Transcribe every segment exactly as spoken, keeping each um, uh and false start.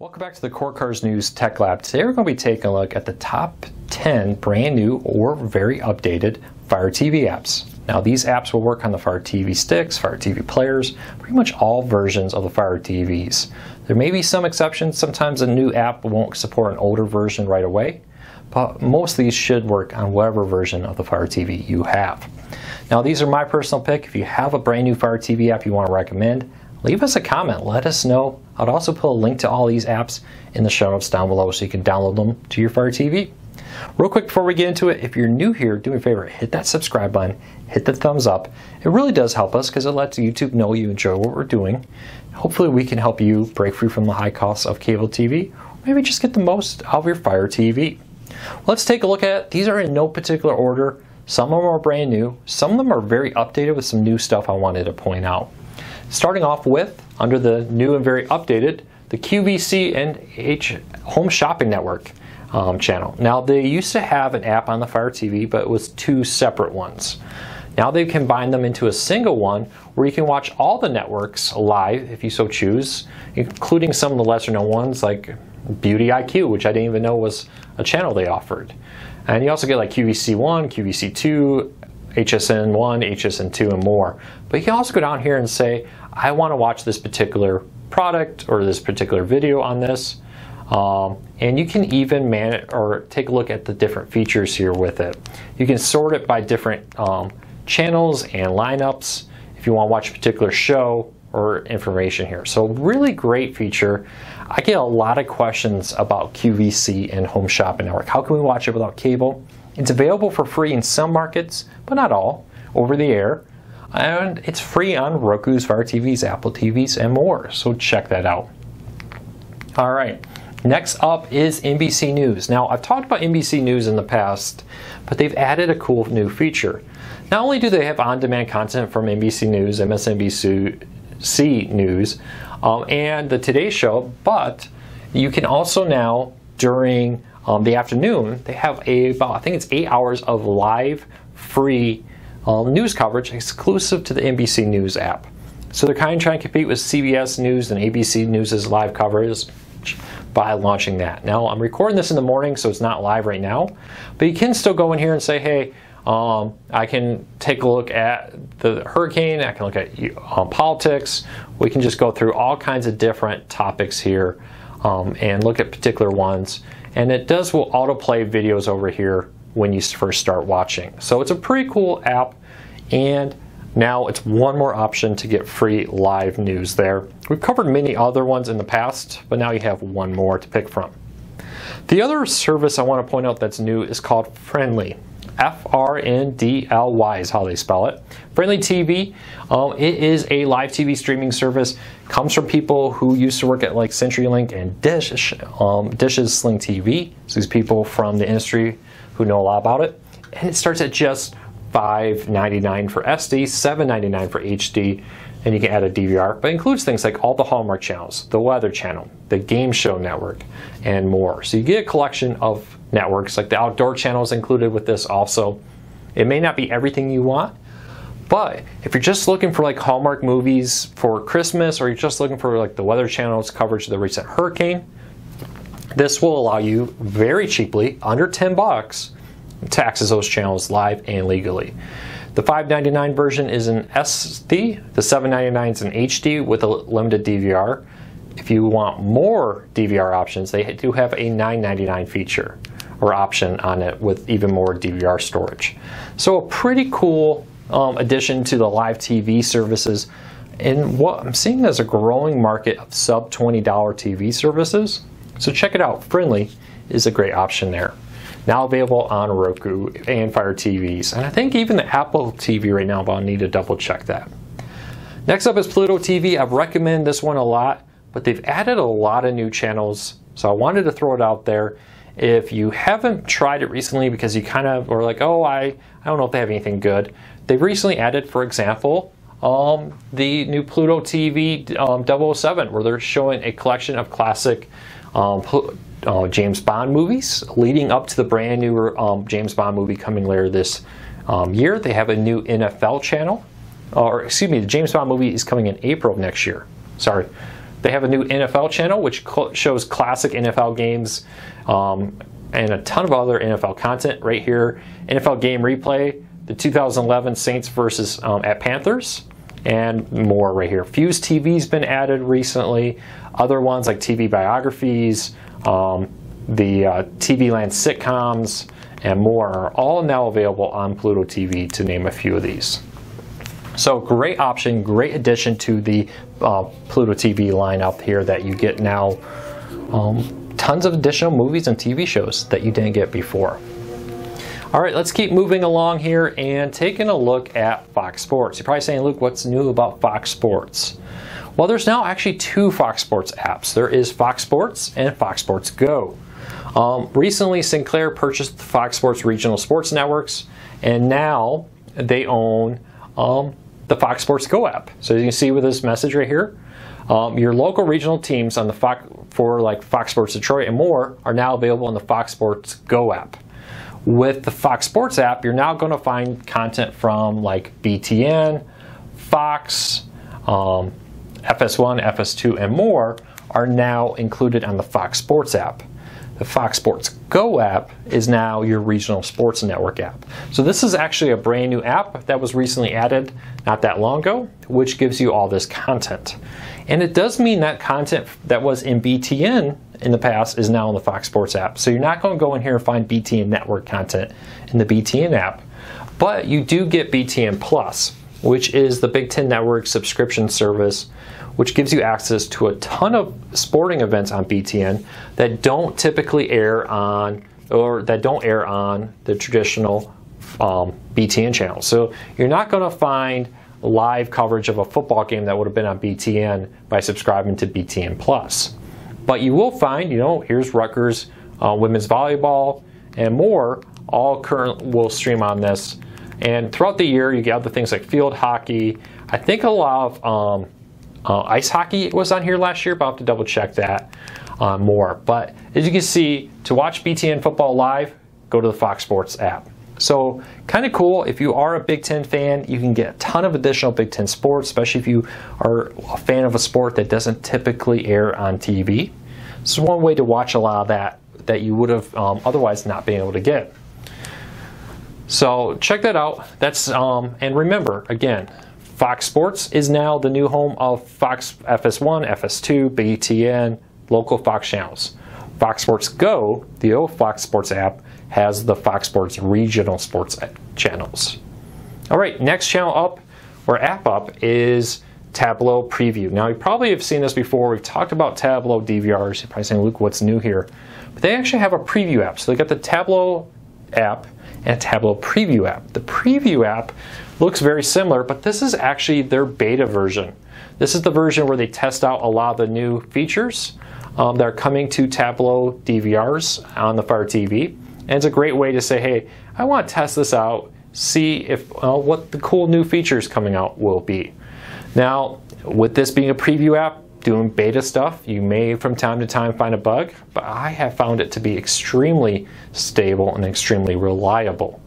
Welcome back to the Cord Cutters News Tech Lab. Today we're going to be taking a look at the top ten brand new or very updated Fire T V apps. Now these apps will work on the Fire T V sticks, Fire T V players, pretty much all versions of the Fire T Vs. There may be some exceptions. Sometimes a new app won't support an older version right away, but most of these should work on whatever version of the Fire T V you have. Now these are my personal pick. If you have a brand new Fire T V app you want to recommend, leave us a comment, let us know. I'd also put a link to all these apps in the show notes down below so you can download them to your Fire T V. Real quick before we get into it, if you're new here, do me a favor, hit that subscribe button, hit the thumbs up. It really does help us because it lets YouTube know you enjoy what we're doing. Hopefully we can help you break free from the high costs of cable T V, or maybe just get the most out of your Fire T V. Let's take a look at it. These are in no particular order. Some of them are brand new. Some of them are very updated with some new stuff I wanted to point out. Starting off with, under the new and very updated, the Q V C and H Home Shopping Network um, channel. Now they used to have an app on the Fire T V, but it was two separate ones. Now they've combined them into a single one where you can watch all the networks live if you so choose, including some of the lesser known ones like Beauty I Q, which I didn't even know was a channel they offered. And you also get like Q V C one, Q V C two, H S N one, H S N two, and more. But you can also go down here and say, I want to watch this particular product or this particular video on this. Um, and you can even manage or take a look at the different features here with it. You can sort it by different um, channels and lineups if you want to watch a particular show or information here. So really great feature. I get a lot of questions about Q V C and Home Shopping Network. How can we watch it without cable? It's available for free in some markets, but not all, over the air. And it's free on Roku's, Fire T Vs, Apple T Vs, and more. So check that out. All right, next up is N B C News. Now, I've talked about N B C News in the past, but they've added a cool new feature. Not only do they have on-demand content from N B C News, M S N B C News, um, and the Today Show, but you can also now, during Um, the afternoon, they have a, about, I think it's eight hours of live, free um, news coverage exclusive to the N B C News app. So they're kind of trying to compete with C B S News and A B C News' live coverage by launching that. Now, I'm recording this in the morning, so it's not live right now, but you can still go in here and say, hey, um, I can take a look at the hurricane, I can look at um, politics, we can just go through all kinds of different topics here um, and look at particular ones. And it does will autoplay videos over here when you first start watching. So it's a pretty cool app, and now it's one more option to get free live news there. We've covered many other ones in the past, but now you have one more to pick from. The other service I want to point out that's new is called Friendly. F R N D L Y is how they spell it. Friendly T V, um, it is a live T V streaming service. Comes from people who used to work at like CenturyLink and Dish, um, Dish's Sling T V. So these people from the industry who know a lot about it. And it starts at just five ninety-nine for S D, seven ninety-nine for H D, and you can add a D V R, but it includes things like all the Hallmark channels, the Weather Channel, the Game Show Network, and more. So you get a collection of networks, like the Outdoor Channel is included with this also. It may not be everything you want, but if you're just looking for like Hallmark movies for Christmas, or you're just looking for like the Weather Channel's coverage of the recent hurricane, this will allow you very cheaply, under ten bucks, to access those channels live and legally. The five ninety-nine version is an S D, the seven ninety-nine is an H D with a limited D V R. If you want more D V R options, they do have a nine ninety-nine feature or option on it with even more D V R storage. So a pretty cool um, addition to the live T V services. And what I'm seeing is a growing market of sub twenty dollar T V services. So check it out. Friendly is a great option there. Now available on Roku and Fire T Vs. And I think even the Apple T V right now, but I'll need to double check that. Next up is Pluto T V. I've recommended this one a lot, but they've added a lot of new channels. So I wanted to throw it out there. If you haven't tried it recently because you kind of were like, oh, I, I don't know if they have anything good. They've recently added, for example, um, the new Pluto T V um, double oh seven, where they're showing a collection of classic um, Uh, James Bond movies leading up to the brand new um, James Bond movie coming later this um, year. They have a new N F L channel, or excuse me, the James Bond movie is coming in April of next year. Sorry, They have a new N F L channel, which cl- shows classic N F L games um, and a ton of other N F L content right here. N F L game replay, the two thousand eleven Saints versus um, at Panthers, and more right here. Fuse T V's been added recently. Other ones like T V biographies, um, the uh, T V Land sitcoms, and more are all now available on Pluto T V, to name a few of these. So great option, great addition to the uh, Pluto T V lineup here that you get now. Um, tons of additional movies and T V shows that you didn't get before. All right, let's keep moving along here and taking a look at Fox Sports. You're probably saying, Luke, what's new about Fox Sports? Well, there's now actually two Fox Sports apps. There is Fox Sports and Fox Sports Go. Um, recently, Sinclair purchased the Fox Sports regional sports networks, and now they own um, the Fox Sports Go app. So you can see with this message right here, um, your local regional teams on the Fox, for like Fox Sports Detroit and more, are now available on the Fox Sports Go app. With the Fox Sports app, you're now going to find content from like B T N, Fox, um, F S one, F S two, and more are now included on the Fox Sports app. The Fox Sports Go app is now your regional sports network app. So this is actually a brand new app that was recently added not that long ago, which gives you all this content. And it does mean that content that was in B T N in the past is now in the Fox Sports app. So you're not going to go in here and find B T N network content in the B T N app, but you do get B T N plus, which is the Big Ten network subscription service, which gives you access to a ton of sporting events on B T N that don't typically air on, or that don't air on the traditional um, B T N channel. So you're not going to find live coverage of a football game that would have been on B T N by subscribing to B T N plus. But you will find, you know, here's Rutgers uh, women's volleyball and more, all current will stream on this. And throughout the year, you get other things like field hockey. I think a lot of um, uh, ice hockey was on here last year, but I'll have to double check that uh, more. But as you can see, to watch B T N football live, go to the Fox Sports app. So kind of cool. If you are a Big Ten fan, you can get a ton of additional Big Ten sports, especially if you are a fan of a sport that doesn't typically air on T V. This is one way to watch a lot of that that you would have um, otherwise not been able to get. So check that out. That's um, and remember, again, Fox Sports is now the new home of Fox F S one, F S two, B T N, local Fox channels. Fox Sports Go, the old Fox Sports app, has the Fox Sports regional sports channels. All right, next channel up, or app up, is Tablo Preview. Now, you probably have seen this before. We've talked about Tablo D V Rs. You're probably saying, Luke, what's new here? But they actually have a preview app. So they got the Tablo app and a Tablo Preview app. The Preview app looks very similar, but this is actually their beta version. This is the version where they test out a lot of the new features um, that are coming to Tablo D V Rs on the Fire T V. And it's a great way to say, hey, I want to test this out, see if uh, what the cool new features coming out will be. Now, with this being a preview app, doing beta stuff, you may from time to time find a bug, but I have found it to be extremely stable and extremely reliable.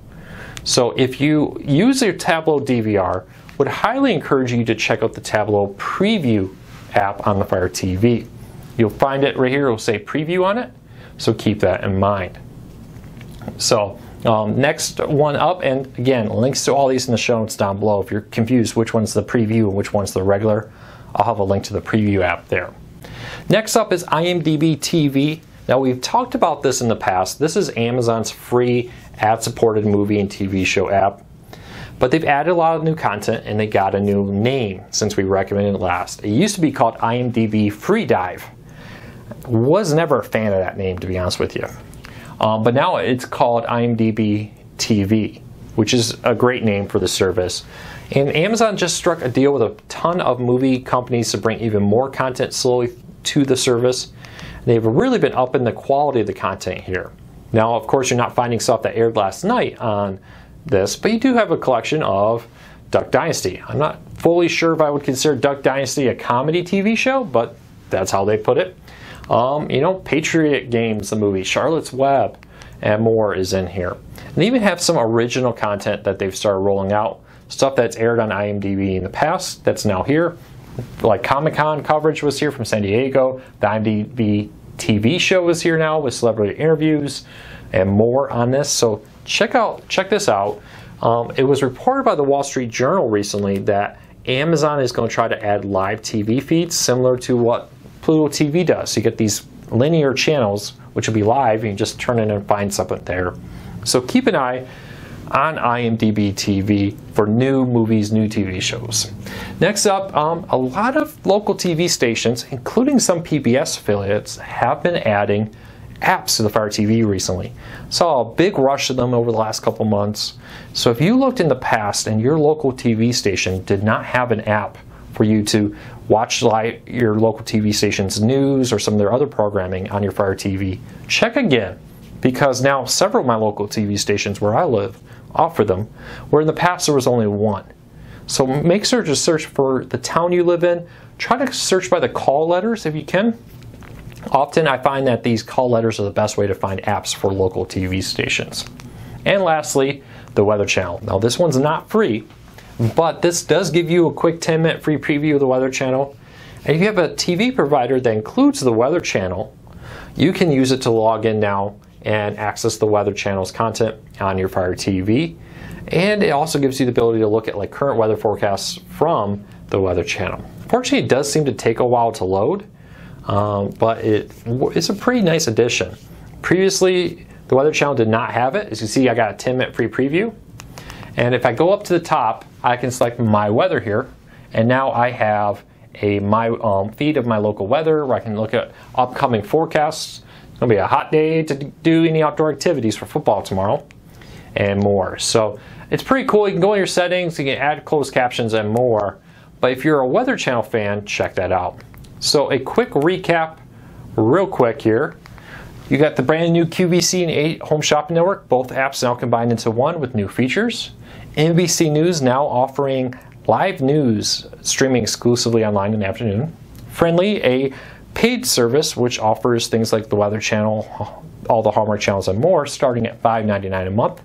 So if you use your Tablo D V R, would highly encourage you to check out the Tablo Preview app on the Fire T V. You'll find it right here, it'll say preview on it, so keep that in mind. So um, next one up, and again, links to all these in the show notes down below. If you're confused which one's the preview and which one's the regular, I'll have a link to the preview app there. Next up is IMDb T V. Now, we've talked about this in the past. This is Amazon's free ad-supported movie and T V show app. But they've added a lot of new content, and they got a new name since we recommended it last. It used to be called IMDb Free Dive. Was never a fan of that name, to be honest with you. Um, but now it's called IMDb T V, which is a great name for the service. And Amazon just struck a deal with a ton of movie companies to bring even more content slowly to the service. They've really been upping the quality of the content here. Now, of course, you're not finding stuff that aired last night on this, but you do have a collection of Duck Dynasty. I'm not fully sure if I would consider Duck Dynasty a comedy T V show, but that's how they put it. Um, you know, Patriot Games, the movie, Charlotte's Web, and more is in here. And they even have some original content that they've started rolling out, stuff that's aired on IMDb in the past that's now here, like Comic-Con coverage was here from San Diego. The I M D B T V show is here now with celebrity interviews and more on this. So check out check this out. Um, it was reported by the Wall Street Journal recently that Amazon is going to try to add live T V feeds similar to what Pluto T V does. So you get these linear channels which will be live, and you just turn in and find something there. So keep an eye on I M D B T V for new movies, new T V shows. Next up, um, a lot of local T V stations, including some P B S affiliates, have been adding apps to the Fire T V recently. Saw a big rush of them over the last couple months. So if you looked in the past and your local T V station did not have an app for you to watch live your local T V station's news or some of their other programming on your Fire T V, check again, because now several of my local T V stations where I live offer them, where in the past there was only one. So make sure to search for the town you live in. Try to search by the call letters if you can. Often I find that these call letters are the best way to find apps for local T V stations. And lastly, the Weather Channel. Now this one's not free, but this does give you a quick ten minute free preview of the Weather Channel. And if you have a T V provider that includes the Weather Channel, you can use it to log in now and access the Weather Channel's content on your Fire T V. And it also gives you the ability to look at like current weather forecasts from the Weather Channel. Fortunately, it does seem to take a while to load, um, but it, it's a pretty nice addition. Previously, the Weather Channel did not have it. As you see, I got a ten minute free preview. And if I go up to the top, I can select My Weather here. And now I have a my um, feed of my local weather where I can look at upcoming forecasts. It's going to be a hot day to do any outdoor activities for football tomorrow and more. So it's pretty cool. You can go in your settings, you can add closed captions and more. But if you're a Weather Channel fan, check that out. So a quick recap real quick here. You got the brand new Q V C and Home Shopping Network, both apps now combined into one with new features. N B C News now offering live news streaming exclusively online in the afternoon. Friendly, a paid service which offers things like the Weather Channel, all the Hallmark channels and more, starting at five ninety-nine a month.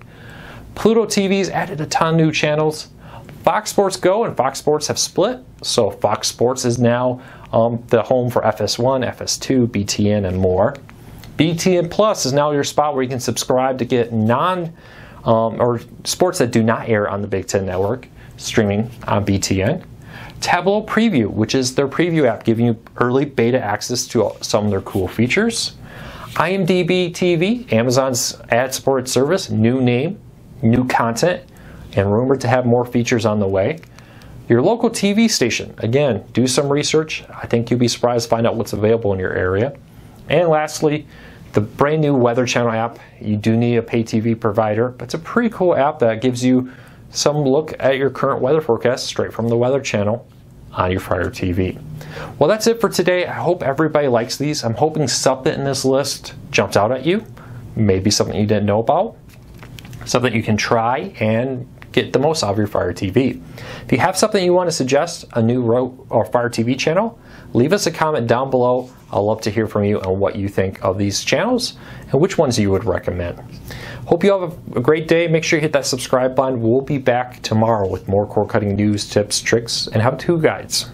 Pluto T V's added a ton of new channels. Fox Sports Go and Fox Sports have split, so Fox Sports is now um, the home for F S one, F S two, B T N, and more. B T N plus is now your spot where you can subscribe to get non um, or sports that do not air on the Big Ten network streaming on B T N. Tablo Preview, which is their preview app, giving you early beta access to some of their cool features. I M D B T V, Amazon's ad-supported service, new name, new content, and rumored to have more features on the way. Your local T V station, again, do some research. I think you'll be surprised to find out what's available in your area. And lastly, the brand new Weather Channel app. You do need a pay T V provider, but it's a pretty cool app that gives you some look at your current weather forecast straight from the Weather Channel on your Fire T V. Well, that's it for today. I hope everybody likes these. I'm hoping something in this list jumps out at you, maybe something you didn't know about, something you can try and get the most out of your Fire T V. If you have something you want to suggest, a new road or Fire T V channel, leave us a comment down below. I'd love to hear from you on what you think of these channels and which ones you would recommend. Hope you have a great day. Make sure you hit that subscribe button. We'll be back tomorrow with more cord cutting news, tips, tricks, and how-to guides.